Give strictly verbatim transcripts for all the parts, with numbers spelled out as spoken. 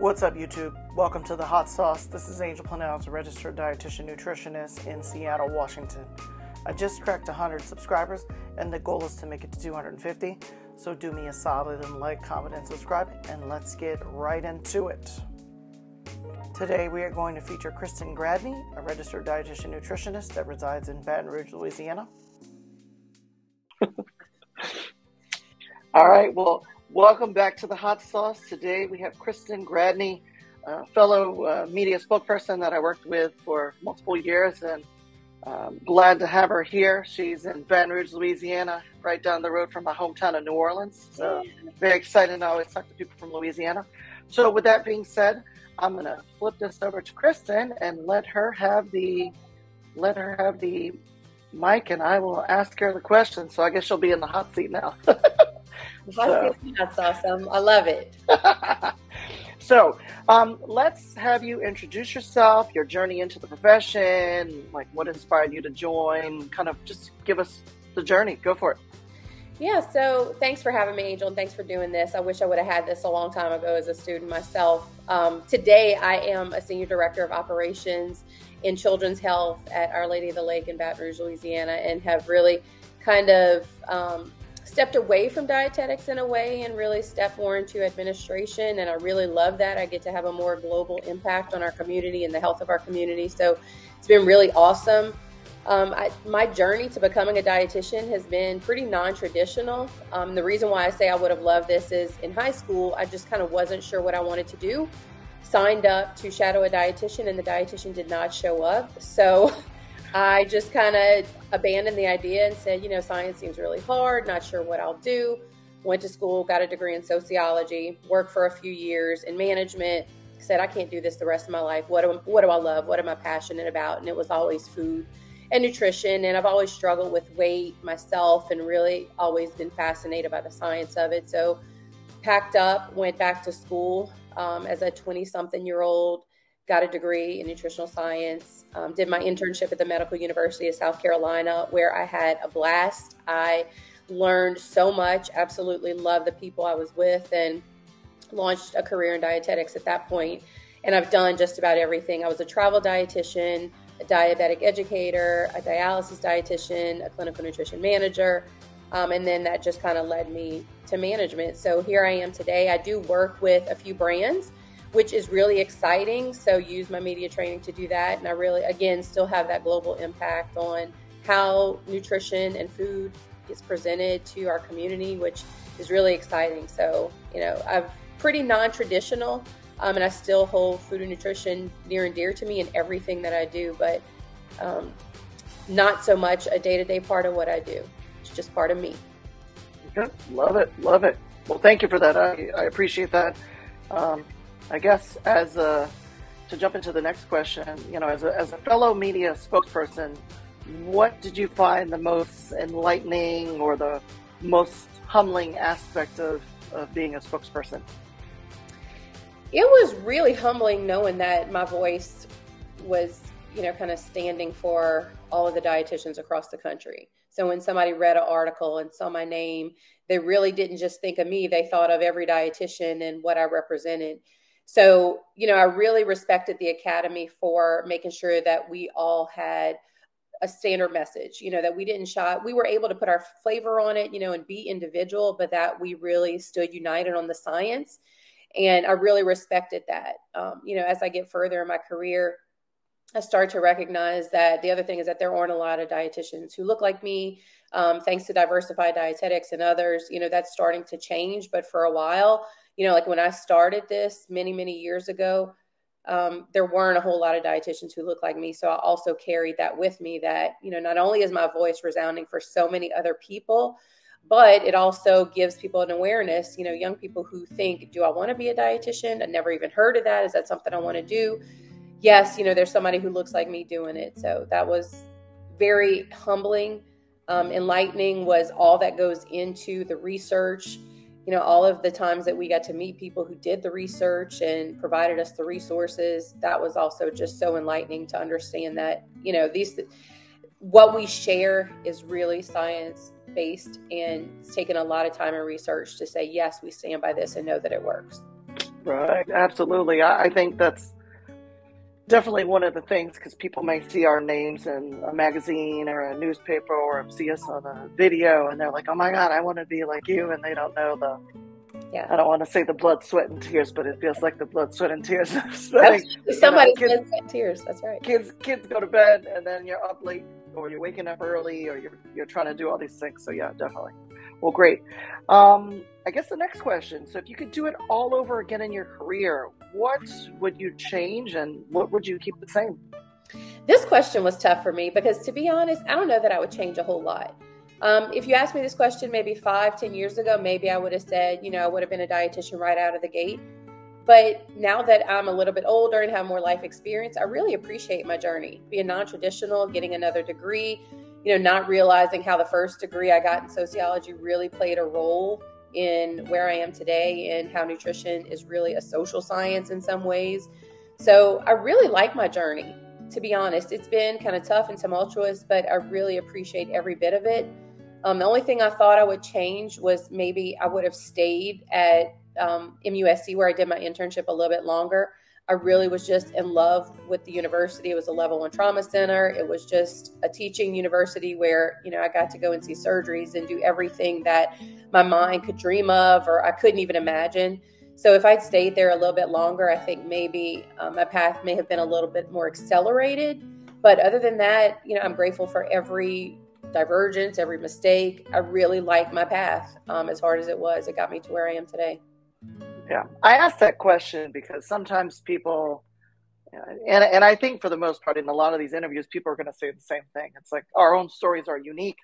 What's up, YouTube? Welcome to The Hot Sauce. This is Angel C Planells, a registered dietitian nutritionist in Seattle, Washington. I just cracked one hundred subscribers, and the goal is to make it to two hundred fifty. So do me a solid and like, comment, and subscribe, and let's get right into it. Today we are going to feature Kristen Gradney, a registered dietitian nutritionist that resides in Baton Rouge, Louisiana. All right, well, welcome back to The Hot Sauce. Today we have Kristen Gradney, a fellow uh, media spokesperson that I worked with for multiple years, and um, glad to have her here. She's in Baton Rouge, Louisiana, right down the road from my hometown of New Orleans. So very excited. I always talk to people from Louisiana. So with that being said, I'm going to flip this over to Kristen and let her have the let her have the mic, and I will ask her the question. So I guess she'll be in the hot seat now. So. That's awesome. I love it. So um, let's have you introduce yourself, your journey into the profession, like what inspired you to join, kind of just give us the journey. Go for it. Yeah, so thanks for having me, Angel, and thanks for doing this. I wish I would have had this a long time ago as a student myself. Um, today, I am a Senior Director of Operations in Children's Health at Our Lady of the Lake in Baton Rouge, Louisiana, and have really kind of um, stepped away from dietetics in a way and really stepped more into administration, and I really love that. I get to have a more global impact on our community and the health of our community, so it's been really awesome. Um, I, my journey to becoming a dietitian has been pretty non-traditional. Um, the reason why I say I would have loved this is in high school, I just kind of wasn't sure what I wanted to do. Signed up to shadow a dietitian, and the dietitian did not show up. So I just kind of abandoned the idea and said, you know, science seems really hard, not sure what I'll do. Went to school, got a degree in sociology, worked for a few years in management, said I can't do this the rest of my life. What do, what do I love? What am I passionate about? And it was always food and nutrition, and I've always struggled with weight myself and really always been fascinated by the science of it. So packed up, went back to school um, as a twenty-something-year-old, got a degree in nutritional science, um, did my internship at the Medical University of South Carolina, where I had a blast. I learned so much, absolutely loved the people I was with, and launched a career in dietetics at that point. And I've done just about everything. I was a travel dietitian, a diabetic educator, a dialysis dietitian, a clinical nutrition manager, um, and then that just kind of led me to management. So here I am today. I do work with a few brands, which is really exciting. So use my media training to do that. And I really, again, still have that global impact on how nutrition and food is presented to our community, which is really exciting. So, you know, I'm pretty non-traditional. Um, and I still hold food and nutrition near and dear to me in everything that I do, but um, not so much a day-to-day part of what I do. It's just part of me. Good. Love it. Love it. Well, thank you for that. I, I appreciate that. Um, I guess as a, to jump into the next question, you know, as a, as a fellow media spokesperson, what did you find the most enlightening or the most humbling aspect of, of being a spokesperson? It was really humbling knowing that my voice was, you know, kind of standing for all of the dietitians across the country. So when somebody read an article and saw my name, they really didn't just think of me. They thought of every dietitian and what I represented. So, you know, I really respected the Academy for making sure that we all had a standard message, you know, that we didn't shop. We were able to put our flavor on it, you know, and be individual, but that we really stood united on the science. And I really respected that. Um, you know, as I get further in my career, I start to recognize that the other thing is that there aren't a lot of dietitians who look like me. Um, thanks to Diversified Dietetics and others, you know, that's starting to change. But for a while, you know, like when I started this many, many years ago, um, there weren't a whole lot of dietitians who looked like me. So I also carried that with me that, you know, not only is my voice resounding for so many other people, but it also gives people an awareness, you know, young people who think, do I want to be a dietitian? I never even heard of that. Is that something I want to do? Yes, you know, there's somebody who looks like me doing it. So that was very humbling. Um, enlightening was all that goes into the research. You know, all of the times that we got to meet people who did the research and provided us the resources, that was also just so enlightening to understand that, you know, these what we share is really science based, and it's taken a lot of time and research to say, yes, we stand by this and know that it works. Right. Absolutely. I, I think that's definitely one of the things, because people may see our names in a magazine or a newspaper or see us on a video and they're like, oh my God, I want to be like you. And they don't know the, yeah. I don't want to say the blood, sweat, and tears, but it feels like the blood, sweat, and tears. Like, somebody's you know, blood, sweat, and tears. That's right. Kids, kids go to bed, and then you're up late, or you're waking up early, or you're you're trying to do all these things. So yeah, definitely. Well, great. Um, I guess the next question. So, if you could do it all over again in your career, what would you change, and what would you keep the same? This question was tough for me because, to be honest, I don't know that I would change a whole lot. Um, if you asked me this question maybe five, ten years ago, maybe I would have said, you know, I would have been a dietitian right out of the gate. But now that I'm a little bit older and have more life experience, I really appreciate my journey, being non-traditional, getting another degree, you know, not realizing how the first degree I got in sociology really played a role in where I am today and how nutrition is really a social science in some ways. So I really like my journey, to be honest. It's been kind of tough and tumultuous, but I really appreciate every bit of it. Um, the only thing I thought I would change was maybe I would have stayed at um, M U S C, where I did my internship, a little bit longer. I really was just in love with the university. It was a level one trauma center. It was just a teaching university where, you know, I got to go and see surgeries and do everything that my mind could dream of, or I couldn't even imagine. So if I'd stayed there a little bit longer, I think maybe um, my path may have been a little bit more accelerated. But other than that, you know, I'm grateful for every divergence, every mistake. I really like my path. Um, as hard as it was, it got me to where I am today. Yeah. I asked that question because sometimes people, and and I think for the most part, in a lot of these interviews, people are going to say the same thing. It's like our own stories are unique.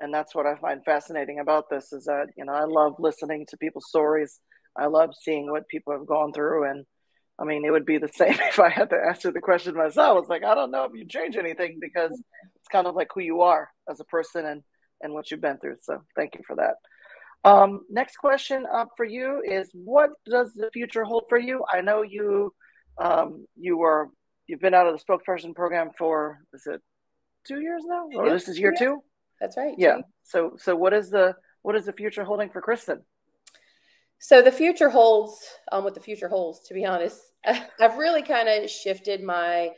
And that's what I find fascinating about this is that, you know, I love listening to people's stories. I love seeing what people have gone through. And I mean, it would be the same if I had to answer the question myself. It's like, I don't know if you change anything because it's kind of like who you are as a person and, and what you've been through. So thank you for that. Um, next question up for you is, what does the future hold for you? I know you, um, you were, you've been out of the spokesperson program for, is it two years now? Or yeah, this is year yeah. two? That's right. Yeah. Two. So, so what is the, what is the future holding for Kristen? So the future holds, um, what the future holds, to be honest, I've really kind of shifted my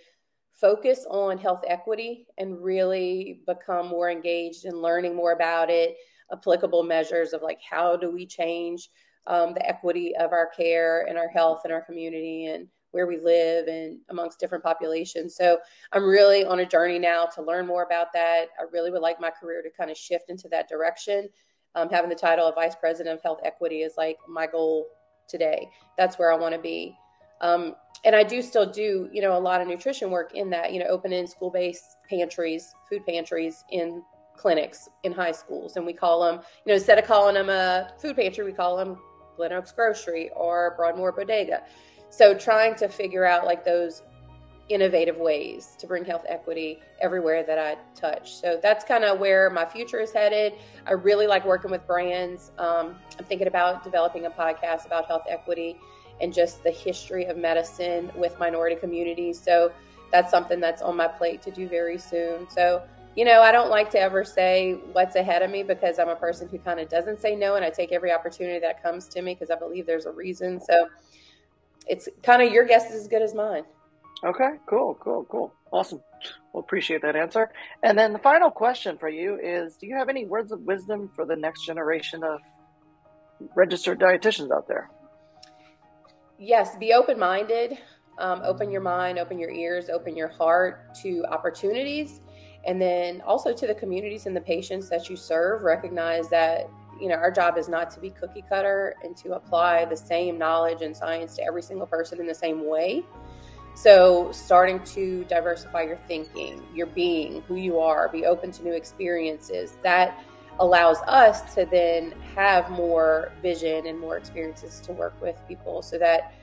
focus on health equity and really become more engaged in learning more about it, applicable measures of like, how do we change um, the equity of our care and our health and our community and where we live and amongst different populations. So I'm really on a journey now to learn more about that. I really would like my career to kind of shift into that direction. Um, having the title of Vice President of Health Equity is like my goal today. That's where I want to be. Um, and I do still do, you know, a lot of nutrition work in that, you know, opening school-based pantries, food pantries in clinics in high schools. And we call them, you know, instead of calling them a food pantry, we call them Glen Oaks Grocery or Broadmoor Bodega. So trying to figure out like those innovative ways to bring health equity everywhere that I touch. So that's kind of where my future is headed. I really like working with brands. Um, I'm thinking about developing a podcast about health equity and just the history of medicine with minority communities. So that's something that's on my plate to do very soon. So, you know, I don't like to ever say what's ahead of me because I'm a person who kind of doesn't say no. And I take every opportunity that comes to me because I believe there's a reason. So it's kind of your guess is as good as mine. Okay, cool, cool, cool. Awesome. Well, appreciate that answer. And then the final question for you is, do you have any words of wisdom for the next generation of registered dietitians out there? Yes, be open-minded. Um, open your mind, open your ears, open your heart to opportunities. And then also to the communities and the patients that you serve, recognize that, you know, our job is not to be cookie cutter and to apply the same knowledge and science to every single person in the same way. So starting to diversify your thinking, your being, who you are, be open to new experiences. That allows us to then have more vision and more experiences to work with people so that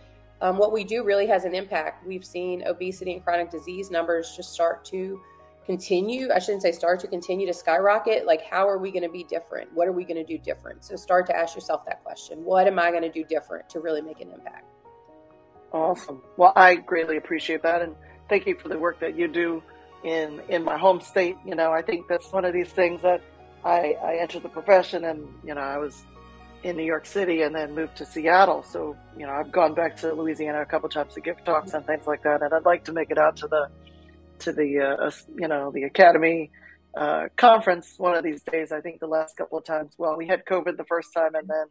um, what we do really has an impact. We've seen obesity and chronic disease numbers just start to continue. I shouldn't say start to continue to skyrocket. Like, how are we going to be different? What are we going to do different? So start to ask yourself that question. What am I going to do different to really make an impact? Awesome. Well, I greatly appreciate that. And thank you for the work that you do in, in my home state. You know, I think that's one of these things that I, I entered the profession and, you know, I was in New York City and then moved to Seattle. So, you know, I've gone back to Louisiana a couple times to give talks and things like that. And I'd like to make it out to the, to the, uh, you know, the Academy uh, conference one of these days. I think the last couple of times, well, we had COVID the first time and then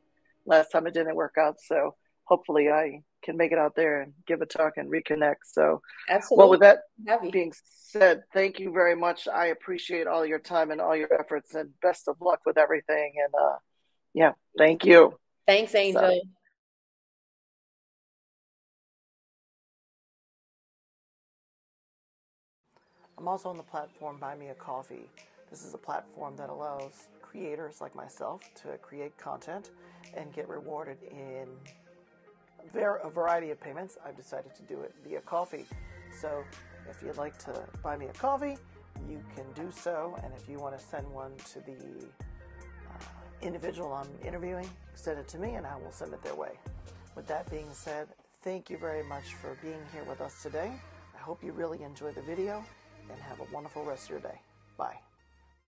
last time it didn't work out. So hopefully I can make it out there and give a talk and reconnect. So, absolutely. Well, with that Heavy. being said, thank you very much. I appreciate all your time and all your efforts, and best of luck with everything. And, uh, yeah. Thank you. Thanks, Angel. So. I'm also on the platform Buy Me A Coffee. This is a platform that allows creators like myself to create content and get rewarded in a variety of payments. I've decided to do it via coffee. So if you'd like to buy me a coffee, you can do so. And if you want to send one to the individual I'm interviewing, send it to me and I will send it their way. With that being said, thank you very much for being here with us today. I hope you really enjoyed the video and have a wonderful rest of your day. Bye.